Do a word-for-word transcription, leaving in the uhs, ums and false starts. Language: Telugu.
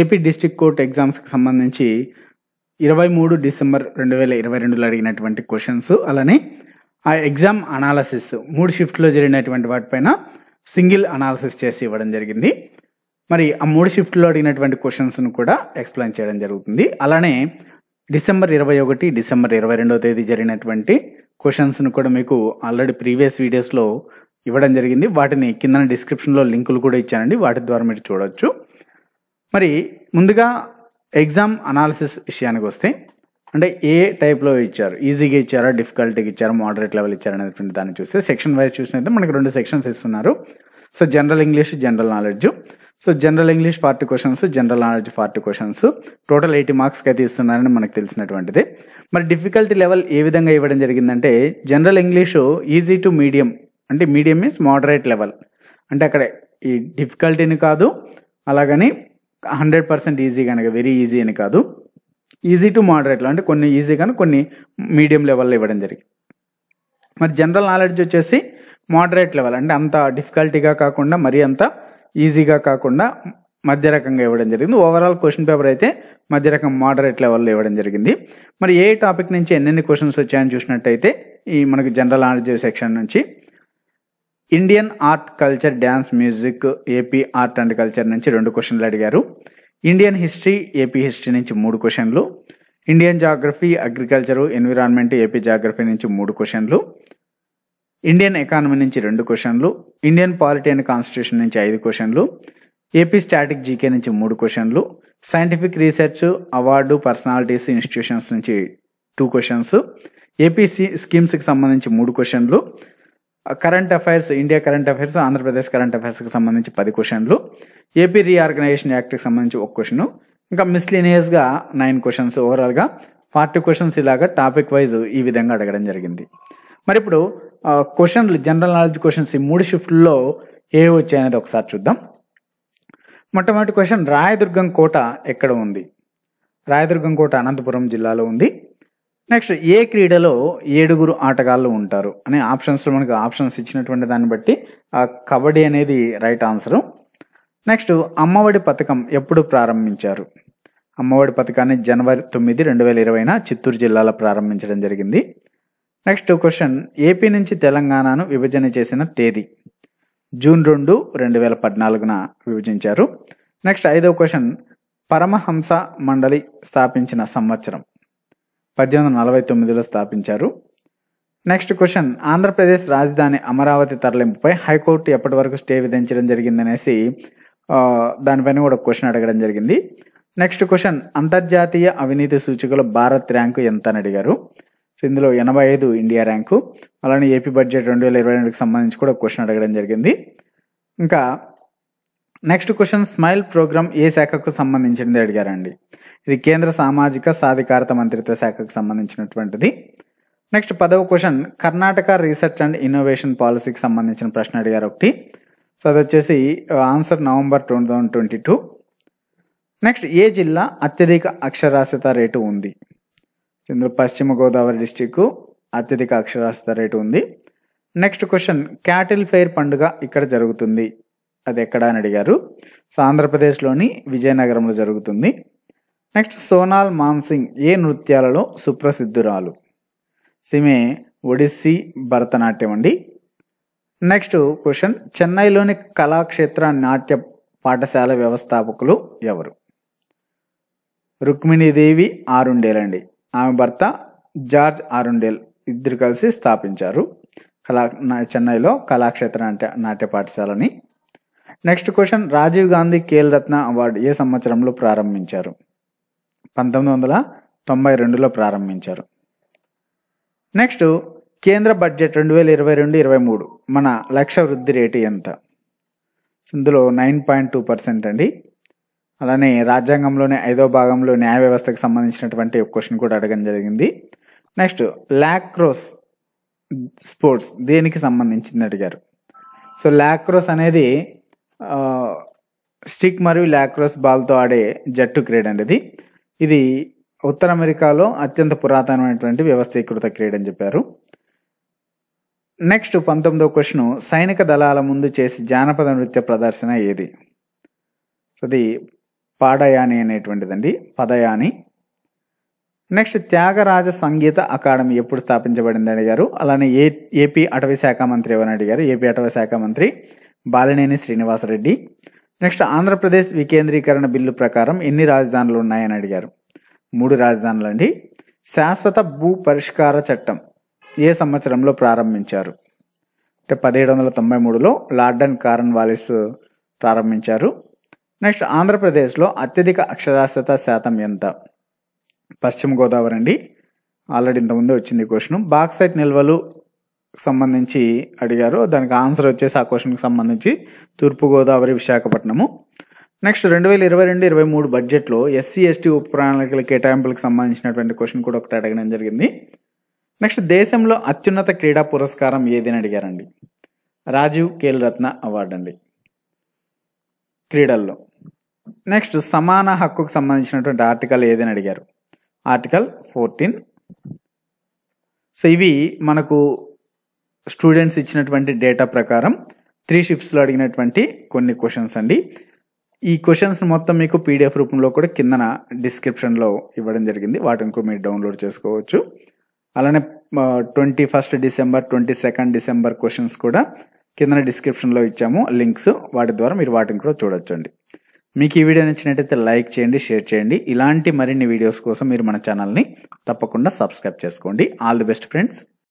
ఏపీ డిస్ట్రిక్ట్ కోర్ట్ ఎగ్జామ్స్కి సంబంధించి ఇరవై మూడు డిసెంబర్ రెండు వేల ఇరవై రెండులో అడిగినటువంటి క్వశ్చన్స్, అలానే ఆ ఎగ్జామ్ అనాలసిస్ మూడు షిఫ్ట్లో జరిగినటువంటి వాటిపైన సింగిల్ అనాలసిస్ చేసి ఇవ్వడం జరిగింది. మరి ఆ మూడు షిఫ్ట్లో అడిగినటువంటి క్వశ్చన్స్ను కూడా ఎక్స్ప్లెయిన్ చేయడం జరుగుతుంది. అలానే డిసెంబర్ ఇరవై ఒకటి డిసెంబర్ ఇరవై రెండవ తేదీ జరిగినటువంటి క్వశ్చన్స్ను కూడా మీకు ఆల్రెడీ ప్రీవియస్ వీడియోస్లో ఇవ్వడం జరిగింది. వాటిని కింద డిస్క్రిప్షన్లో లింకులు కూడా ఇచ్చానండి, వాటి ద్వారా మీరు చూడవచ్చు. మరి ముందుగా ఎగ్జామ్ అనాలిసిస్ విషయానికి వస్తే, అంటే ఏ టైప్లో ఇచ్చారు, ఈజీగా ఇచ్చారా, డిఫికల్టీగా ఇచ్చారా, మోడరేట్ లెవెల్ ఇచ్చారనేటువంటి దాన్ని చూస్తే సెక్షన్ వైజ్ చూసినైతే మనకి రెండు సెక్షన్స్ ఇస్తున్నారు. So general English, general knowledge. So general English forty questions, general knowledge forty questions, total eighty మార్క్స్కి అయితే ఇస్తున్నారని మనకు తెలిసినటువంటిది. మరి డిఫికల్టీ లెవెల్ ఏ విధంగా ఇవ్వడం జరిగిందంటే, general English easy to medium, అంటే మీడియం మీన్స్ మోడరేట్ లెవెల్, అంటే అక్కడ ఈ డిఫికల్టీని కాదు, అలాగని హండ్రెడ్ పర్సెంట్ ఈజీ కనుక వెరీ ఈజీ అని కాదు, ఈజీ టు మోడరేట్లో అంటే కొన్ని ఈజీ కానీ కొన్ని మీడియం లెవెల్లో ఇవ్వడం జరిగింది. మరి జనరల్ నాలెడ్జ్ వచ్చేసి మోడరేట్ లెవెల్, అంటే అంత డిఫికల్టీగా కాకుండా మరీ అంత ఈజీగా కాకుండా మధ్య రకంగా ఇవ్వడం జరిగింది. ఓవరాల్ క్వశ్చన్ పేపర్ అయితే మధ్య రకం మోడరేట్ లెవెల్లో ఇవ్వడం జరిగింది. మరి ఏ టాపిక్ నుంచి ఎన్నెన్ని క్వశ్చన్స్ వచ్చాయని చూసినట్టయితే, ఈ మనకు జనరల్ నాలెడ్జ్ సెక్షన్ నుంచి Indian art, culture, dance, music, AP art and culture నుంచి రెండు క్వశ్చన్లు అడిగారు. ఇండియన్ హిస్టరీ, ఏపీ హిస్టరీ నుంచి మూడు క్వశ్చన్లు. Indian geography, agriculture, environment, AP geography నుంచి మూడు క్వశ్చన్లు. ఇండియన్ ఎకానమీ నుంచి రెండు క్వశ్చన్లు. ఇండియన్ పాలిటీ అండ్ కాన్స్టిట్యూషన్ నుంచి ఐదు క్వశ్చన్లు. ఏపీ స్టాటిక్ జీకే నుంచి మూడు క్వశ్చన్లు. Scientific research, award, personalities, institutions నుంచి టూ క్వశ్చన్స్. ఏపీ స్కీమ్స్కి సంబంధించి మూడు క్వశ్చన్లు. Current affairs, India current affairs, Andhra Pradesh current అఫైర్స్కి సంబంధించి పది క్వశ్చన్లు. ఏపీ రీఆర్గనైజేషన్ యాక్ట్కి సంబంధించి ఒక క్వశ్చన్, ఇంకా మిస్లీనియస్గా నైన్ క్వశ్చన్స్. ఓవరాల్గా ఫార్టీ క్వశ్చన్స్ ఇలాగా టాపిక్ వైజ్ ఈ విధంగా అడగడం జరిగింది. మరి ఇప్పుడు క్వశ్చన్లు, జనరల్ నాలెడ్జ్ క్వశ్చన్స్ ఈ మూడు షిఫ్ట్లో ఏ వచ్చాయనేది ఒకసారి చూద్దాం. మొట్టమొదటి క్వశ్చన్, రాయదుర్గం కోట ఎక్కడ ఉంది? రాయదుర్గం కోట అనంతపురం జిల్లాలో ఉంది. నెక్స్ట్, ఏ క్రీడలో ఏడుగురు ఆటగాళ్ళు ఉంటారు అనే ఆప్షన్స్లో మనకు ఆప్షన్స్ ఇచ్చినటువంటి దాన్ని బట్టి కబడ్డీ అనేది రైట్ ఆన్సరు. నెక్స్ట్, అమ్మఒడి పథకం ఎప్పుడు ప్రారంభించారు? అమ్మఒడి పథకాన్ని జనవరి తొమ్మిది రెండు వేల ఇరవైన చిత్తూరు జిల్లాలో ప్రారంభించడం జరిగింది. నెక్స్ట్ క్వశ్చన్, ఏపీ నుంచి తెలంగాణను విభజన చేసిన తేదీ? జూన్ రెండు రెండు వేల పద్నాలుగున విభజించారు. నెక్స్ట్ ఐదవ క్వశ్చన్, పరమహంస మండలి స్థాపించిన సంవత్సరం? పద్దెనిమిది వందల నలభై తొమ్మిదిలో స్థాపించారు. నెక్స్ట్ క్వశ్చన్, ఆంధ్రప్రదేశ్ రాజధాని అమరావతి తరలింపుపై హైకోర్టు ఎప్పటి వరకు స్టే విధించడం జరిగిందనేసి దానిపైన కూడా క్వశ్చన్ అడగడం జరిగింది. నెక్స్ట్ క్వశ్చన్, అంతర్జాతీయ అవినీతి సూచికలో భారత్ ర్యాంకు ఎంత అని అడిగారు? సో ఇందులో ఎనభై ఐదు ఇండియా ర్యాంకు. అలానే ఏపీ బడ్జెట్ రెండు వేల ఇరవై రెండుకి సంబంధించి కూడా క్వశ్చన్ అడగడం జరిగింది. ఇంకా నెక్స్ట్ క్వశ్చన్, స్మైల్ ప్రోగ్రామ్ ఏ శాఖకు సంబంధించినది అడిగారండి. ఇది కేంద్ర సామాజిక సాధికారత మంత్రిత్వ శాఖకు సంబంధించినటువంటిది. నెక్స్ట్ పదవ question, Karnataka research and innovation పాలసీకి సంబంధించిన ప్రశ్న అడిగారు ఒకటి. సో అది వచ్చేసి answer November two thousand twenty two. Next, ఏ జిల్లా అత్యధిక అక్షరాస్యత రేటు ఉంది? ఇందులో పశ్చిమ గోదావరి డిస్టిక్ అత్యధిక అక్షరాస్యత రేటు ఉంది. నెక్స్ట్ క్వశ్చన్, క్యాటిల్ ఫెయిర్ పండుగ ఇక్కడ జరుగుతుంది, అది ఎక్కడ అని అడిగారు? సో ఆంధ్రప్రదేశ్లోని విజయనగరంలో జరుగుతుంది. నెక్స్ట్, సోనాల్ మాన్సింగ్ ఏ నృత్యాలలో సుప్రసిద్ధురాలు? సిమే ఒడిస్సీ భరతనాట్యం అండి. నెక్స్ట్ క్వశ్చన్, చెన్నైలోని కళాక్షేత్ర నాట్య పాఠశాల వ్యవస్థాపకులు ఎవరు? రుక్మిణీ దేవి ఆరుండేల్ అండి. ఆమె భర్త జార్జ్ ఆరుండేల్ ఇద్దరు కలిసి స్థాపించారు కళా చెన్నైలో కళాక్షేత్ర నాట్య నాట్య పాఠశాలని. Next question, Rajiv Gandhi Khel Ratna award ఏ సంవత్సరంలో ప్రారంభించారు? పంతొమ్మిది వందల తొంభై రెండులో ప్రారంభించారు. నెక్స్ట్, కేంద్ర బడ్జెట్ రెండు వేల ఇరవై రెండు ఇరవై మూడు మన లక్ష్య వృద్ధి రేటు ఎంత? ఇందులో నైన్ పాయింట్ టూ పర్సెంట్ అండి. అలానే రాజ్యాంగంలోని ఐదో భాగంలో న్యాయ వ్యవస్థకు సంబంధించినటువంటి క్వశ్చన్ కూడా అడగడం జరిగింది. నెక్స్ట్, లాక్రోస్ స్పోర్ట్స్ దేనికి సంబంధించింది అడిగారు. సో లాక్రోస్ అనేది స్టిక్ మరియు లాక్రోస్ బాల్తో ఆడే జట్టు క్రీడ అండి. ఇది ఇది ఉత్తర అమెరికాలో అత్యంత పురాతనమైనటువంటి వ్యవస్థీకృత క్రీడ అని చెప్పారు. నెక్స్ట్ పంతొమ్మిదో క్వశ్చన్, సైనిక దళాల ముందు చేసి జానపద నృత్య ప్రదర్శన ఏది? అది పాడయాని అనేటువంటిదండి పదయాని. నెక్స్ట్ త్యాగరాజ సంగీత అకాడమీ ఎప్పుడు స్థాపించబడింది అడిగారు. అలానే ఏ ఏపీ అటవీ శాఖ మంత్రి ఎవరని అడిగారు. ఏపీ అటవీ శాఖ మంత్రి బాలినేని శ్రీనివాసరెడ్డి. నెక్స్ట్ ఆంధ్రప్రదేశ్ వికేంద్రీకరణ బిల్లు ప్రకారం ఎన్ని రాజధానులు ఉన్నాయని అడిగారు. మూడు రాజధానులు అండి. శాశ్వత భూ పరిష్కార చట్టం ఏ సంవత్సరంలో ప్రారంభించారు అంటే పదిహేడు వందల తొంభై మూడులో లార్డ్ అండ్ కార్న్వాలిస్ ప్రారంభించారు. నెక్స్ట్ ఆంధ్రప్రదేశ్లో అత్యధిక అక్షరాస్యత శాతం ఎంత. పశ్చిమ గోదావరి అండి, ఆల్రెడీ ఇంతకుముందే వచ్చింది క్వశ్చన్. బాక్సైట్ నిల్వలు సంబంధించి అడిగారు, దానికి ఆన్సర్ వచ్చేసి ఆ క్వశ్చన్కి సంబంధించి తూర్పుగోదావరి విశాఖపట్నము. నెక్స్ట్ రెండు వేల ఇరవై రెండు ఇరవై మూడు బడ్జెట్లో ఎస్సీ ఎస్టీ ఉప ప్రణాళికల కేటాయింపులకు సంబంధించినటువంటి క్వశ్చన్ కూడా ఒకటి అడగడం జరిగింది. నెక్స్ట్ దేశంలో అత్యున్నత క్రీడా పురస్కారం ఏదని అడిగారండి. రాజీవ్ ఖేల్ రత్న అవార్డు అండి క్రీడల్లో. నెక్స్ట్ సమాన హక్కుకు సంబంధించినటువంటి ఆర్టికల్ ఏదని అడిగారు. Article fourteen. సో ఇవి మనకు స్టూడెంట్స్ ఇచ్చినటువంటి డేటా ప్రకారం త్రీ షిఫ్ట్స్లో అడిగినటువంటి కొన్ని క్వశ్చన్స్ అండి. ఈ క్వశ్చన్స్ మొత్తం మీకు పీడిఎఫ్ రూపంలో కూడా కిందన డిస్క్రిప్షన్లో ఇవ్వడం జరిగింది, వాటిని కూడా మీరు డౌన్లోడ్ చేసుకోవచ్చు. అలానే twenty first December twenty second December questions కూడా కింద డిస్క్రిప్షన్లో ఇచ్చాము లింక్స్, వాటి ద్వారా మీరు వాటిని కూడా చూడొచ్చండి. మీకు ఈ వీడియో నచ్చినట్టయితే లైక్ చేయండి, షేర్ చేయండి. ఇలాంటి మరిన్ని వీడియోస్ కోసం మీరు మన ఛానల్ని తప్పకుండా సబ్స్క్రైబ్ చేసుకోండి. All the best friends.